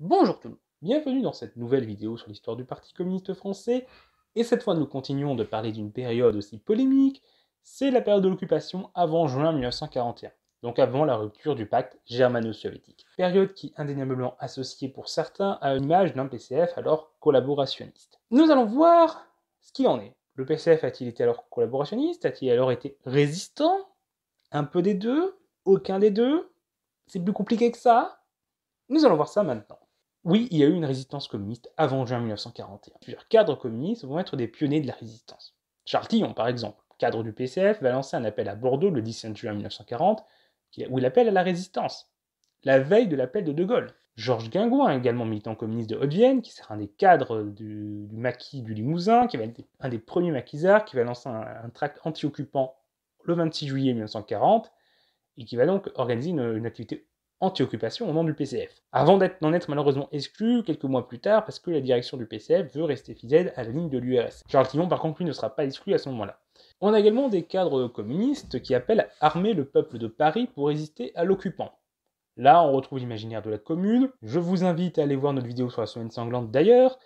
Bonjour tout le monde, bienvenue dans cette nouvelle vidéo sur l'histoire du Parti communiste français, et cette fois nous continuons de parler d'une période aussi polémique, c'est la période de l'occupation avant juin 1941, donc avant la rupture du pacte germano-soviétique, période qui indéniablement associée pour certains à une image d'un PCF alors collaborationniste. Nous allons voir ce qu'il en est. Le PCF a-t-il été alors collaborationniste? A-t-il alors été résistant? Un peu des deux? Aucun des deux? C'est plus compliqué que ça? Nous allons voir ça maintenant. Oui, il y a eu une résistance communiste avant juin 1941. Plusieurs cadres communistes vont être des pionniers de la résistance. Charles Tillon, par exemple, cadre du PCF, va lancer un appel à Bordeaux le 17 juin 1940, où il appelle à la résistance, la veille de l'appel de Gaulle. Georges Guingouin, également militant communiste de Haute-Vienne, qui sera un des cadres du maquis du Limousin, qui va être un des premiers maquisards, qui va lancer un tract anti-occupant le 26 juillet 1940, et qui va donc organiser une activité anti-occupation au nom du PCF. Avant d'en être malheureusement exclu quelques mois plus tard parce que la direction du PCF veut rester fidèle à la ligne de l'URSS. Charles Tillon par contre lui ne sera pas exclu à ce moment-là. On a également des cadres communistes qui appellent à armer le peuple de Paris pour résister à l'occupant. Là on retrouve l'imaginaire de la Commune, je vous invite à aller voir notre vidéo sur la semaine sanglante d'ailleurs,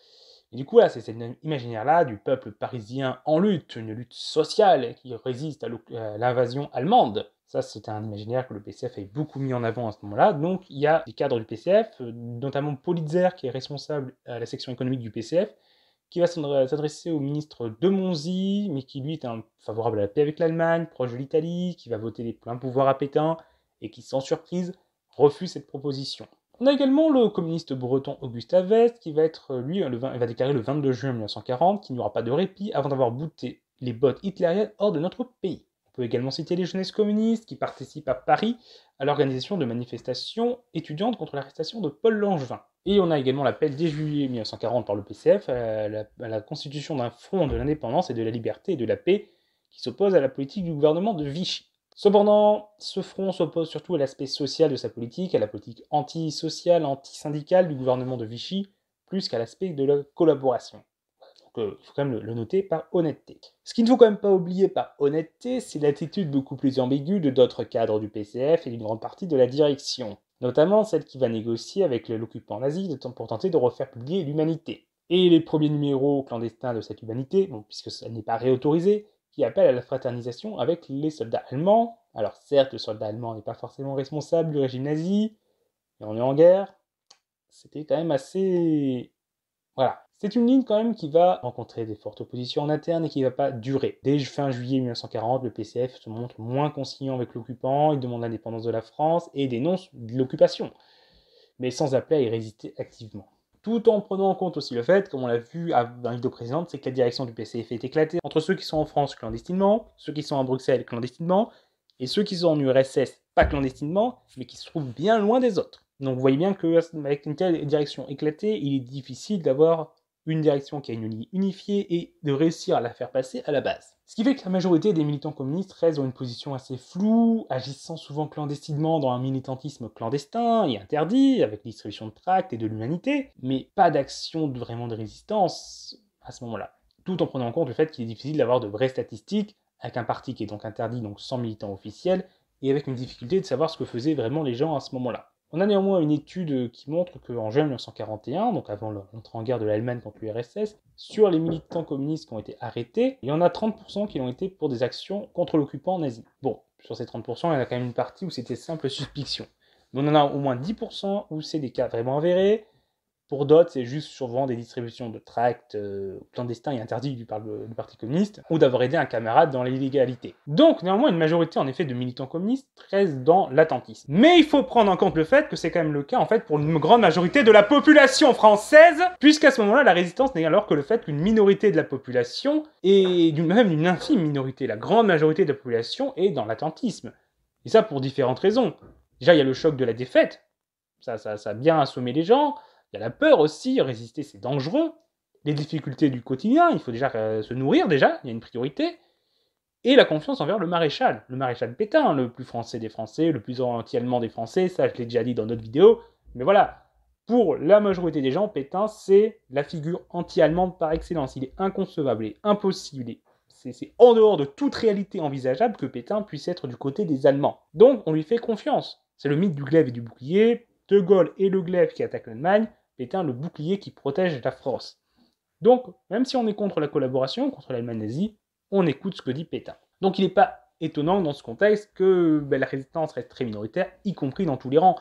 et du coup là c'est cet imaginaire-là du peuple parisien en lutte, une lutte sociale qui résiste à l'invasion allemande. Ça, c'était un imaginaire que le PCF avait beaucoup mis en avant à ce moment-là. Donc, il y a des cadres du PCF, notamment Politzer, qui est responsable à la section économique du PCF, qui va s'adresser au ministre de Monzy, mais qui, lui, est favorable à la paix avec l'Allemagne, proche de l'Italie, qui va voter les pleins pouvoirs à Pétain, et qui, sans surprise, refuse cette proposition. On a également le communiste breton Auguste Avest, qui va être, lui, il va déclarer le 22 juin 1940 qu'il n'y aura pas de répit avant d'avoir bouté les bottes hitlériennes hors de notre pays. On peut également citer les jeunesses communistes qui participent à Paris à l'organisation de manifestations étudiantes contre l'arrestation de Paul Langevin. Et on a également l'appel dès juillet 1940 par le PCF à la constitution d'un front de l'indépendance et de la liberté et de la paix qui s'oppose à la politique du gouvernement de Vichy. Cependant, ce front s'oppose surtout à l'aspect social de sa politique, à la politique antisociale, antisyndicale du gouvernement de Vichy, plus qu'à l'aspect de la collaboration. Il faut quand même le noter par honnêteté. Ce qu'il ne faut quand même pas oublier par honnêteté, c'est l'attitude beaucoup plus ambiguë de d'autres cadres du PCF et d'une grande partie de la direction, notamment celle qui va négocier avec l'occupant nazi pour tenter de refaire publier l'Humanité. Et les premiers numéros clandestins de cette Humanité, bon, puisque ça n'est pas réautorisé, qui appellent à la fraternisation avec les soldats allemands. Alors certes, le soldat allemand n'est pas forcément responsable du régime nazi, mais on est en guerre. C'était quand même assez... Voilà. C'est une ligne quand même qui va rencontrer des fortes oppositions en interne et qui ne va pas durer. Dès fin juillet 1940, le PCF se montre moins conciliant avec l'occupant, il demande l'indépendance de la France et dénonce l'occupation, mais sans appel à y résister activement. Tout en prenant en compte aussi le fait, comme on l'a vu dans l'idée précédente, c'est que la direction du PCF est éclatée entre ceux qui sont en France clandestinement, ceux qui sont à Bruxelles clandestinement, et ceux qui sont en URSS pas clandestinement, mais qui se trouvent bien loin des autres. Donc vous voyez bien qu'avec une telle direction éclatée, il est difficile d'avoir une direction qui a une ligne unifiée et de réussir à la faire passer à la base. Ce qui fait que la majorité des militants communistes restent dans une position assez floue, agissant souvent clandestinement dans un militantisme clandestin et interdit, avec distribution de tracts et de l'Humanité, mais pas d'action vraiment de résistance à ce moment-là. Tout en prenant en compte le fait qu'il est difficile d'avoir de vraies statistiques, avec un parti qui est donc interdit, donc sans militants officiels, et avec une difficulté de savoir ce que faisaient vraiment les gens à ce moment-là. On a néanmoins une étude qui montre qu'en juin 1941, donc avant l'entrée en guerre de l'Allemagne contre l'URSS, sur les militants communistes qui ont été arrêtés, il y en a 30% qui l'ont été pour des actions contre l'occupant nazi. Bon, sur ces 30%, il y en a quand même une partie où c'était simple suspicion. Mais on en a au moins 10% où c'est des cas vraiment avérés. Pour d'autres, c'est juste souvent des distributions de tracts clandestins et interdits par le Parti communiste, ou d'avoir aidé un camarade dans l'illégalité. Donc, néanmoins, une majorité, en effet, de militants communistes reste dans l'attentisme. Mais il faut prendre en compte le fait que c'est quand même le cas, en fait, pour une grande majorité de la population française, puisqu'à ce moment-là, la résistance n'est alors que le fait qu'une minorité de la population, et même une infime minorité, la grande majorité de la population est dans l'attentisme. Et ça pour différentes raisons. Déjà, il y a le choc de la défaite. Ça a bien assommé les gens. Il y a la peur aussi, résister c'est dangereux, les difficultés du quotidien, il faut déjà se nourrir déjà, il y a une priorité, et la confiance envers le maréchal Pétain, le plus français des Français, le plus anti-allemand des Français, ça je l'ai déjà dit dans notre vidéo, mais voilà, pour la majorité des gens, Pétain c'est la figure anti-allemande par excellence, il est inconcevable, il est impossible, c'est en dehors de toute réalité envisageable que Pétain puisse être du côté des Allemands. Donc on lui fait confiance, c'est le mythe du glaive et du bouclier, De Gaulle et le glaive qui attaquent l'Allemagne, Pétain le bouclier qui protège la France. Donc, même si on est contre la collaboration, contre l'Allemagne nazie, on écoute ce que dit Pétain. Donc il n'est pas étonnant dans ce contexte que la résistance reste très minoritaire, y compris dans tous les rangs.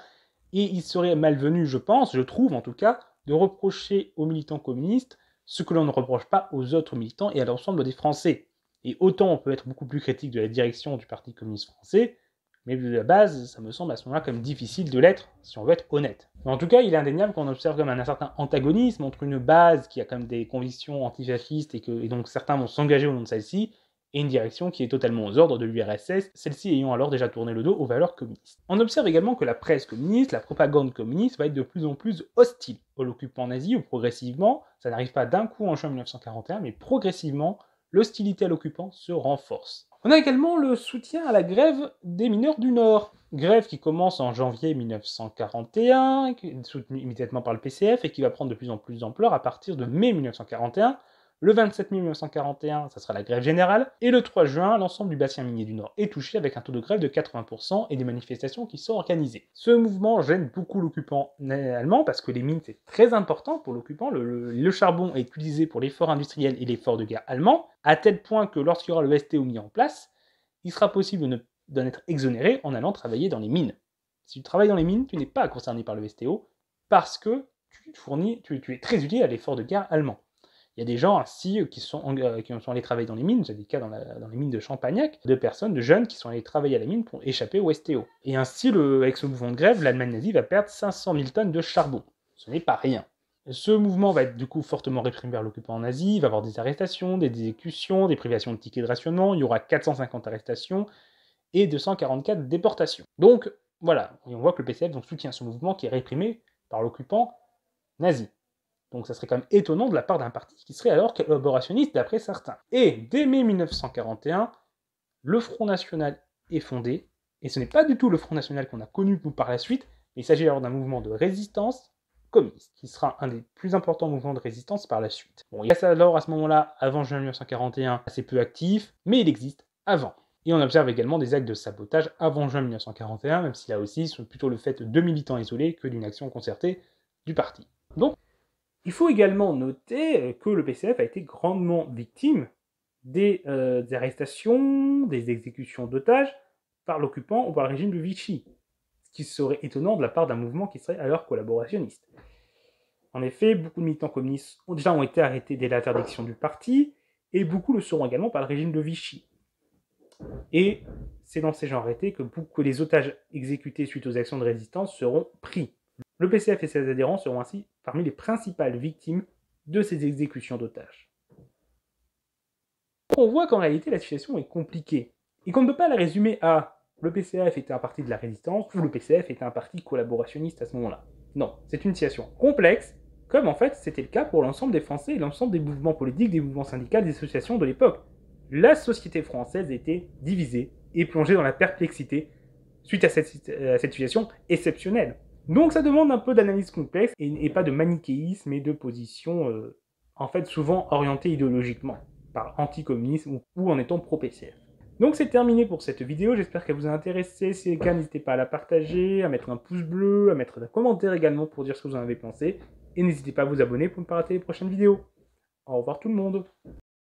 Et il serait malvenu, je pense, je trouve en tout cas, de reprocher aux militants communistes ce que l'on ne reproche pas aux autres militants et à l'ensemble des Français. Et autant on peut être beaucoup plus critique de la direction du Parti communiste français, mais de la base, ça me semble à ce moment-là comme difficile de l'être, si on veut être honnête. Mais en tout cas, il est indéniable qu'on observe comme un certain antagonisme entre une base qui a quand même des convictions antifascistes et donc certains vont s'engager au nom de celle-ci, et une direction qui est totalement aux ordres de l'URSS, celle-ci ayant alors déjà tourné le dos aux valeurs communistes. On observe également que la presse communiste, la propagande communiste, va être de plus en plus hostile à l'occupant nazi, ou progressivement, ça n'arrive pas d'un coup en juin 1941, mais progressivement, l'hostilité à l'occupant se renforce. On a également le soutien à la grève des mineurs du Nord, grève qui commence en janvier 1941, soutenue immédiatement par le PCF, et qui va prendre de plus en plus d'ampleur à partir de mai 1941, Le 27 mai 1941, ça sera la grève générale, et le 3 juin, l'ensemble du bassin minier du Nord est touché avec un taux de grève de 80% et des manifestations qui sont organisées. Ce mouvement gêne beaucoup l'occupant allemand parce que les mines c'est très important pour l'occupant, le charbon est utilisé pour l'effort industriel et l'effort de guerre allemand, à tel point que lorsqu'il y aura le STO mis en place, il sera possible d'en être exonéré en allant travailler dans les mines. Si tu travailles dans les mines, tu n'es pas concerné par le STO parce que tu es très utile à l'effort de guerre allemand. Il y a des gens ainsi qui sont allés travailler dans les mines, j'ai des cas dans les mines de Champagnac, de jeunes qui sont allés travailler à la mine pour échapper au STO. Et ainsi, avec ce mouvement de grève, l'Allemagne nazie va perdre 500 000 tonnes de charbon. Ce n'est pas rien. Ce mouvement va être du coup fortement réprimé par l'occupant nazi, il va y avoir des arrestations, des exécutions, des privations de tickets de rationnement, il y aura 450 arrestations et 244 déportations. Donc voilà, et on voit que le PCF donc, soutient ce mouvement qui est réprimé par l'occupant nazi. Donc ça serait quand même étonnant de la part d'un parti qui serait alors collaborationniste d'après certains. Et dès mai 1941, le Front National est fondé, et ce n'est pas du tout le Front National qu'on a connu nous par la suite, mais il s'agit alors d'un mouvement de résistance communiste, qui sera un des plus importants mouvements de résistance par la suite. Bon, il reste alors à ce moment-là, avant juin 1941, assez peu actif, mais il existe avant. Et on observe également des actes de sabotage avant juin 1941, même si là aussi, ce sont plutôt le fait de militants isolés que d'une action concertée du parti. Donc, il faut également noter que le PCF a été grandement victime des arrestations, des exécutions d'otages par l'occupant ou par le régime de Vichy, ce qui serait étonnant de la part d'un mouvement qui serait alors collaborationniste. En effet, beaucoup de militants communistes ont déjà été arrêtés dès l'interdiction du parti, et beaucoup le seront également par le régime de Vichy. Et c'est dans ces gens arrêtés que les otages exécutés suite aux actions de résistance seront pris. Le PCF et ses adhérents seront ainsi parmi les principales victimes de ces exécutions d'otages. On voit qu'en réalité la situation est compliquée, et qu'on ne peut pas la résumer à « le PCF était un parti de la résistance » ou « le PCF était un parti collaborationniste à ce moment-là ». Non, c'est une situation complexe, comme en fait c'était le cas pour l'ensemble des Français et l'ensemble des mouvements politiques, des mouvements syndicaux, des associations de l'époque. La société française était divisée et plongée dans la perplexité suite à cette situation exceptionnelle. Donc ça demande un peu d'analyse complexe et pas de manichéisme et de position en fait souvent orientée idéologiquement par anticommunisme ou en étant pro-PCF. Donc c'est terminé pour cette vidéo, j'espère qu'elle vous a intéressé. Si c'est le cas, n'hésitez pas à la partager, à mettre un pouce bleu, à mettre un commentaire également pour dire ce que vous en avez pensé. Et n'hésitez pas à vous abonner pour ne pas rater les prochaines vidéos. Au revoir tout le monde.